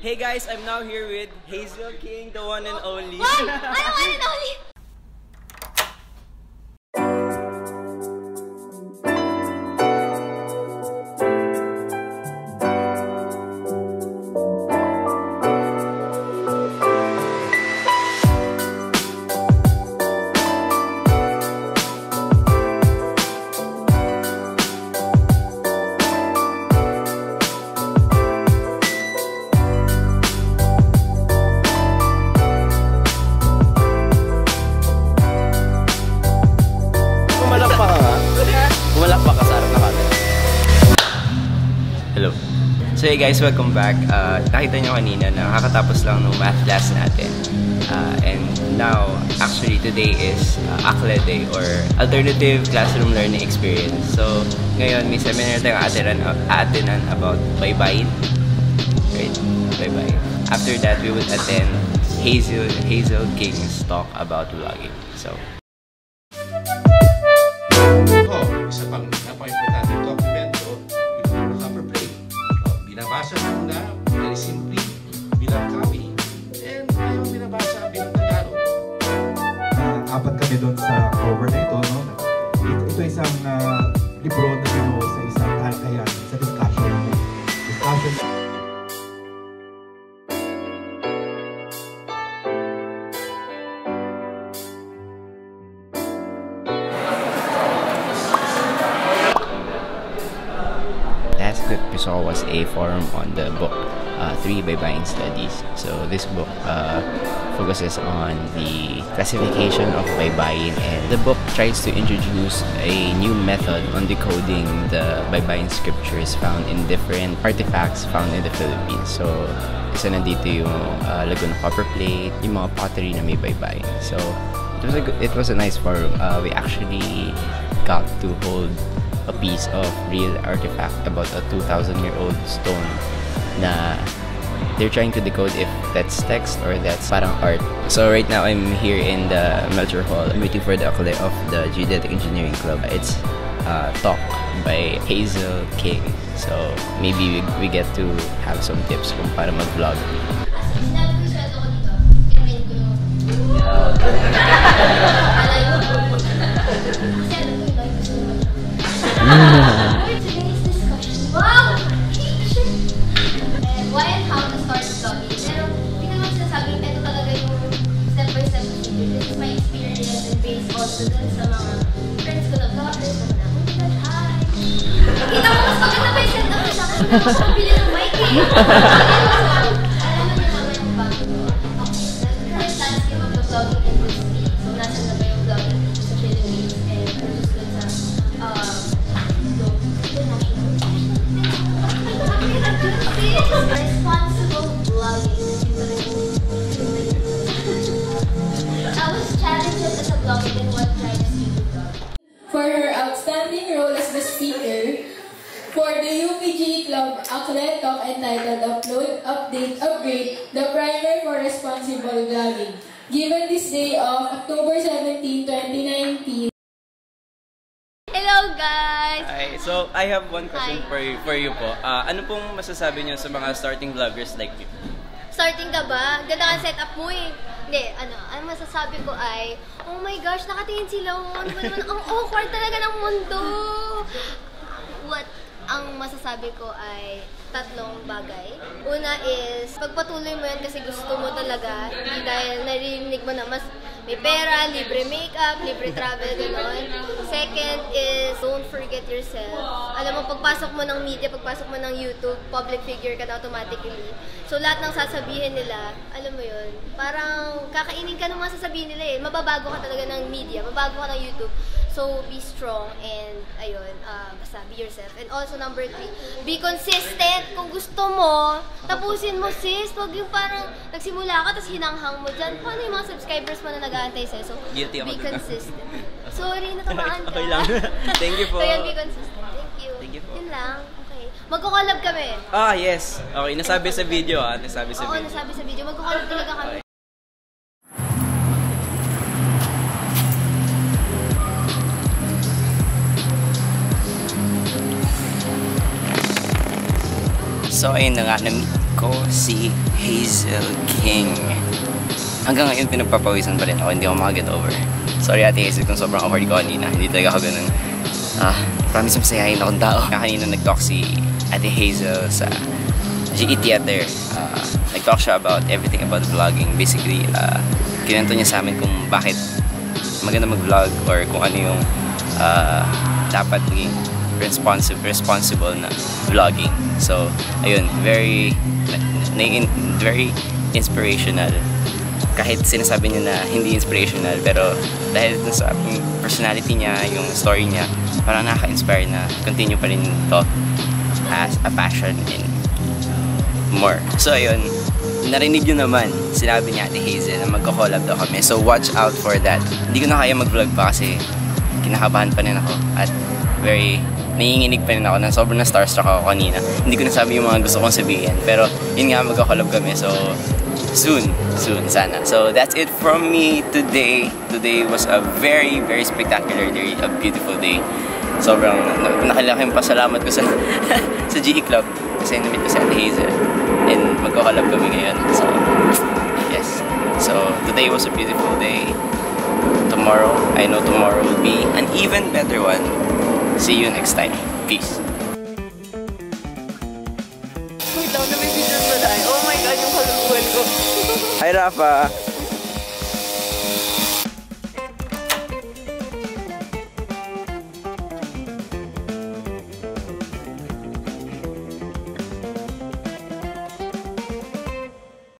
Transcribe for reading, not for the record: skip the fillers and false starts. Hey guys, I'm now here with Hazel Quing, the one and only. Why? I'm one and only! So hey guys, welcome back. Nakita nyo kanina na kakatapos lang ng math class natin. And now, actually today is Akle Day or Alternative Classroom Learning Experience. So ngayon, may seminar tayong aatinan about Baybayin. Right? Baybayin. After that, we would attend Hazel King's talk about vlogging. So, isa pang napaka-importante yung dokumento, yung Laguna Copper Plate. Binabasa muna, very simply, bilang copy, and ayaw binabasa bilang Tagalog. Apat kami doon sa cover na ito, no? Ito isang libro na binuo sa isang talakayan, sa discussion. That we saw was a forum on the book 3 Baybayin Studies. So this book focuses on the classification of Baybayin, and the book tries to introduce a new method on decoding the Baybayin scriptures found in different artifacts found in the Philippines. So isa nandito yung Laguna Copper Plate, yung mga pottery na may Baybayin. So it was a nice forum. We actually got to hold a piece of real artifact about a 2,000-year-old stone na they're trying to decode if that's text or that's parang art. So right now I'm here in the Melchor Hall. I'm waiting for the Akle of the Geodetic Engineering Club. It's a talk by Hazel Quing. So maybe we get to have some tips kung para mag-vlog. For her outstanding role as the speaker for the UPG Club Akle talk entitled Upload, Update, Upgrade, the Primer for Responsible Vlogging, given this day of October 17, 2019. Hello guys! Hi. So I have one question for you po. Ano pong masasabi niyo sa mga starting vloggers like me? Starting ka ba? Ganda ang setup mo eh. Hindi, ang masasabi ko ay, oh my gosh, nakatingin sila. Ang awkward talaga ng mundo. Ang masasabi ko ay tatlong bagay. Una is, pagpatuloy mo yan kasi gusto mo talaga. Hindi dahil narinig mo na mas may pera, libre makeup, libre travel, gano'n. Second is, don't forget yourself. Alam mo, pagpasok mo ng media, pagpasok mo ng YouTube, public figure ka na automatically. So lahat ng sasabihin nila, alam mo yun, parang kakainin ka ng mga sasabihin nila eh. Mababago ka talaga ng media, mababago ka ng YouTube. So be strong and ayun, basta be yourself. And also number 3, be consistent. Kung gusto mo, tapusin mo sis. Huwag yung parang nagsimula ka tapos hinanghang mo dyan. Paano yung mga subscribers mo na nag-aantay sa'yo? So be consistent. Sorry, natamaan ka. Okay lang. Thank you po. So yun, be consistent. Thank you. Thank you po. Yun lang. Okay. Magko-collab kami. Ah, yes. Okay, nasabi sa video ah. Nasabi sa video. Oo, nasabi sa video. Magko-collab talaga kami. So ayun na nga, ko si Hazel Quing. Hanggang ngayon pinagpapawisan pa rin ako, hindi ako makaget over. Sorry Ate Hazel kung sobrang awkward ko kanina, hindi talaga ako ganun. Promise masayahin akong tao. Kanina nag-talk si Ate Hazel sa GIT Theater. Nag-talk siya about everything about vlogging. Basically, kinento niya sa amin kung bakit maganda mag-vlog or kung ano yung dapat maging responsible na vlogging. So, ayun, very inspirational. Kahit sinasabi niya na hindi inspirational, pero dahil sa personality niya, yung story niya, parang nakaka-inspire na continue pa rin to as a passion and more. So, ayun, narinig niyo naman, sinabi niya Ate Hazel na magko-collab daw kami. So, watch out for that. Hindi ko na kaya mag-vlog pa kasi kinakabahan pa rin ako at very nanginginig pa rin ako ng sobrang na starstruck ako kanina. Hindi ko nasabi yung mga gusto kong sabihin. Pero yun nga, magka-collab kami. So, soon sana. So, that's it from me today. Today was a very spectacular day. A beautiful day. Sobrang nakalaking pasalamat ko sa GE Club. Kasi namit ko si Ate Hazel. And magka-collab kami ngayon. So, yes. So, today was a beautiful day. Tomorrow, I know tomorrow will be an even better one. See you next time. Peace. Wait, down na may picture pa tayo. Oh my God, yung kaluluan ko. Hi, Rafa.